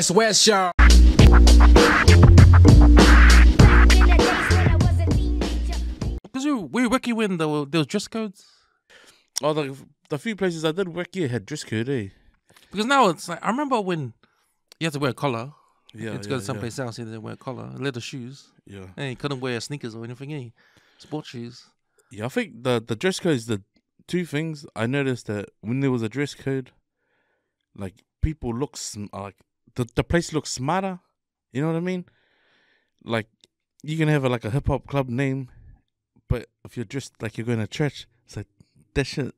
West, West, y'all. Because we wiki when there was dress codes. Oh, the few places I did wiki had dress code, eh? Because now it's like, I remember when you had to wear a collar. Yeah, you had to go to someplace else, you didn't wear a collar, leather shoes. Yeah. And you couldn't wear sneakers or anything, eh? Sports shoes. Yeah, I think the dress code is the two things. I noticed that when there was a dress code, like, people look like the place looks smarter. You know what I mean? Like, you can have like a hip hop club name, but if you're dressed like you're going to church, it's like that shit.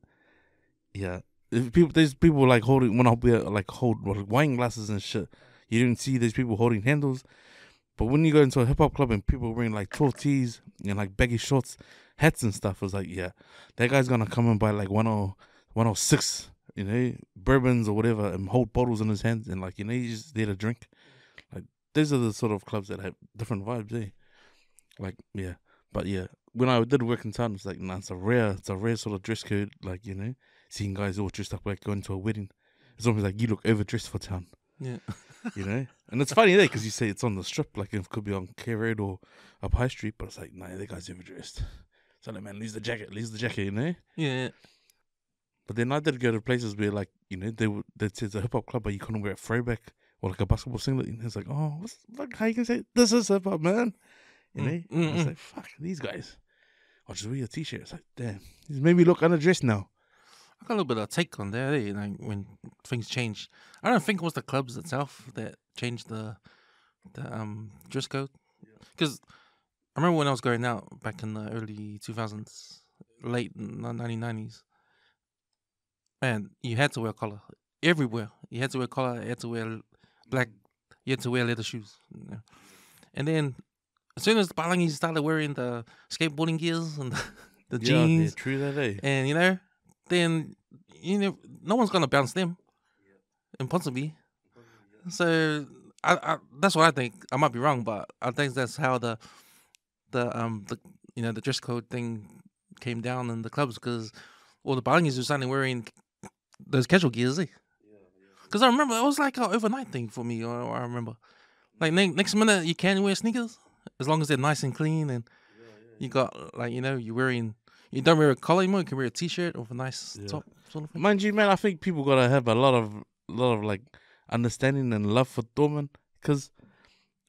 Yeah, if people there's people like holding when I like hold wine glasses and shit. You don't see these people holding handles, but when you go into a hip hop club and people wearing like tall tees and like baggy shorts, hats and stuff, it's like, yeah, that guy's gonna come and buy like 106. You know, bourbons or whatever, and hold bottles in his hands, and like, you know, he's just there to drink. Like, those are the sort of clubs that have different vibes, eh? Like, yeah, but yeah, when I did work in town, it's like, nah, it's a rare sort of dress code. Like, you know, seeing guys all dressed up like going to a wedding, it's almost like you look overdressed for town. Yeah, you know, and it's funny there because you say it's on the strip, like it could be on K Road or up High Street, but it's like, nah, that guy's overdressed. So like, man, lose the jacket, you know? Yeah. But then I did go to places where, like, you know, they'd say it's a hip-hop club, but you couldn't wear a throwback or, like, a basketball singlet. And it's like, oh, how you can say, this is hip-hop, man? You know? And it's like, fuck, these guys. I'll just wear your T-shirt. It's like, damn. It's made me look unaddressed now. I got a little bit of a take on that, eh? Like, when things change. I don't think it was the clubs itself that changed the dress code. Because I remember when I was going out back in the early 2000s, late 1990s. Man, you had to wear a collar everywhere. You had to wear a collar. You had to wear black. You had to wear leather shoes. You know? And then, as soon as the Palangis started wearing the skateboarding gears and the jeans, true that, eh? And you know, then you know, no one's gonna bounce them, impossibly. So I that's what I think. I might be wrong, but I think that's how the you know, the dress code thing came down in the clubs, because all the Palangis were suddenly wearing those casual gears, eh? Because I remember it was like an overnight thing for me. I remember, like, next minute you can wear sneakers as long as they're nice and clean, and you got, like, you know, you don't wear a collar anymore. You can wear a T-shirt or a nice top, sort of thing. Mind you, man, I think people gotta have a lot of like understanding and love for doorman, because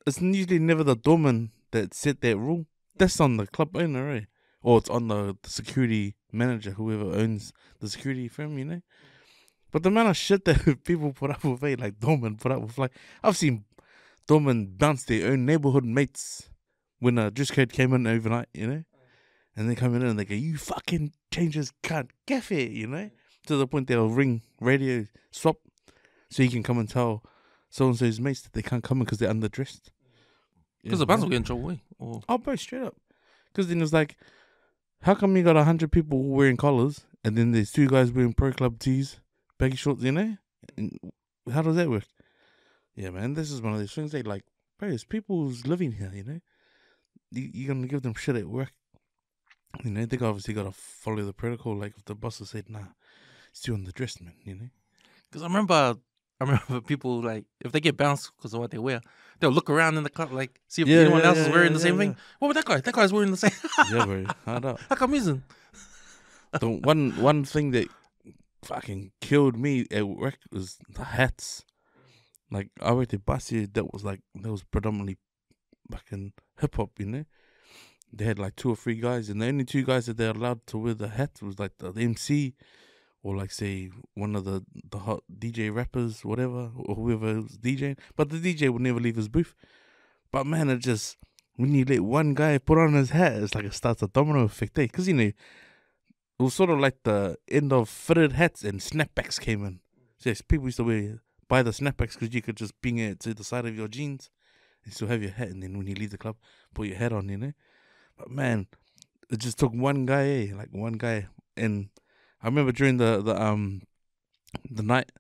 it's usually never the doorman that set that rule. That's on the club owner, eh? Or it's on the security manager, whoever owns the security firm, you know. But the amount of shit that people put up with, like doorman put up with, like, I've seen doorman bounce their own neighborhood mates when a dress code came in overnight, you know. And they come in and they go, you fucking changers can't gaff it, you know. To the point they'll ring radio swap so you can come and tell so and so's mates that they can't come in because they're underdressed. Because the bus will get in trouble, eh? Or... Oh, bro, straight up. Because then it's like, how come you got 100 people wearing collars and then there's two guys wearing pro club tees, baggy shorts, you know? And how does that work? Yeah, man, this is one of those things that, like, bro, there's people who's living here, you know? You're going to give them shit at work. You know, they obviously got to follow the protocol. Like, if the boss has said, nah, it's too underdressed, man, you know? Because I remember people, like, if they get bounced because of what they wear, they'll look around in the club, like, see if anyone else is wearing the same thing. What about that guy? That guy's wearing the same. Yeah, bro. Hard up. How come isn't? The one thing that fucking killed me at work was the hats. Like, I worked at Barcio, that was predominantly fucking hip hop, you know. They had like 2 or 3 guys, and the only 2 guys that they're allowed to wear the hat was like the MC, or like, say, one of the hot DJ rappers, whatever, or whoever was DJing. But the DJ would never leave his booth. But man, it just, when you let one guy put on his hat, it's like it starts a domino effect, eh? Because, you know, it was sort of like the end of fitted hats and snapbacks came in. So yes, people used to buy the snapbacks because you could just bring it to the side of your jeans and still have your hat. And then when you leave the club, put your hat on, you know? But man, it just took one guy, eh? Like, one guy. And I remember during the night,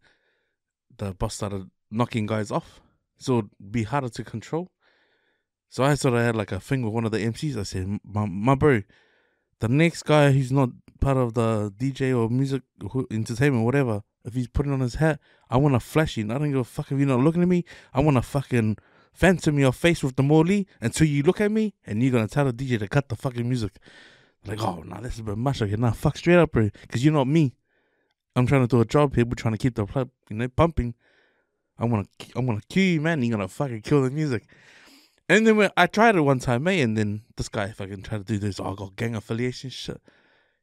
the boss started knocking guys off, so it'd be harder to control. So I sort of had like a thing with one of the MCs. I said, my bro, the next guy who's not part of the DJ or music entertainment, whatever, if he's putting on his hat. I want a fleshy. I don't give a fuck if you're not looking at me. I want a fucking fence in your face with the Molly until you look at me, and you're going to tell the DJ to cut the fucking music. Like, oh, nah, this is a bit much. Okay, nah, fuck straight up, bro, because you're not me. I'm trying to do a job here. We're trying to keep the club, you know, pumping. I'm gonna kill you, man. You're gonna fucking kill the music. And then when I tried it one time, mate, and then this guy fucking tried to do this. Oh, I got gang affiliation shit.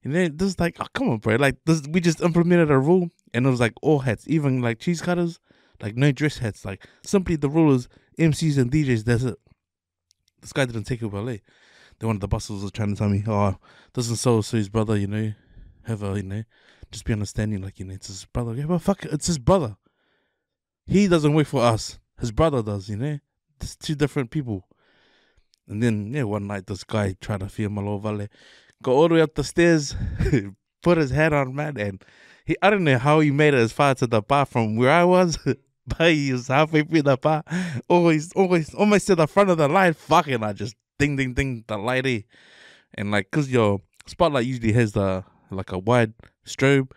And then this is like, oh, come on, bro. Like, this, we just implemented a rule, and it was like all hats, even like cheese cutters, like no dress hats. Like, simply the rule is MCs and DJs. That's it. This guy didn't take it well, eh? Then one of the bustles was trying to tell me, oh, this is so-so's brother, you know, have a, you know, just be understanding, like, you know, it's his brother. Yeah, but fuck it, it's his brother. He doesn't work for us. His brother does, you know. It's two different people. And then, yeah, one night this guy tried to feel my little valet. Got all the way up the stairs, put his hat on, man, and he, I don't know how he made it as far to the bar from where I was, but he was halfway through the bar, almost to the front of the line. Fucking, I just ding, the light, eh? And like, cause your spotlight usually has the, like a wide strobe,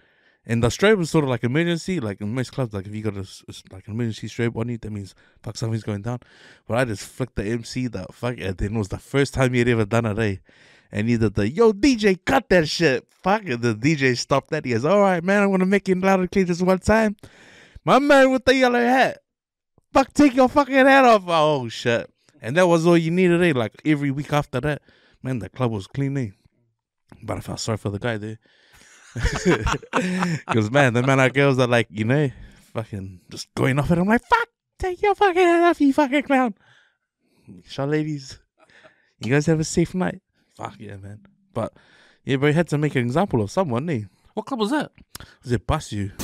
and the strobe is sort of like emergency, like in most clubs, like if you got a, like an emergency strobe on you, that means fuck, something's going down. But I just flicked the MC the fuck, and then it was the first time he'd ever done it, eh? And he did the, yo, DJ, cut that shit, fuck, and the DJ stopped that. He goes, alright, man, I'm gonna make it loud and clear this one time. My man with the yellow hat, fuck, take your fucking hat off. Oh shit. And that was all you needed, eh? Like every week after that, man, the club was clean, eh? But I felt sorry for the guy there. Because, man, the man our girls are like, you know, fucking just going off. And I'm like, fuck, take your fucking head off, you fucking clown. So, ladies, you guys have a safe night. Fuck yeah, man. But, yeah, but you had to make an example of someone, eh? What club was that? Is it Barcio?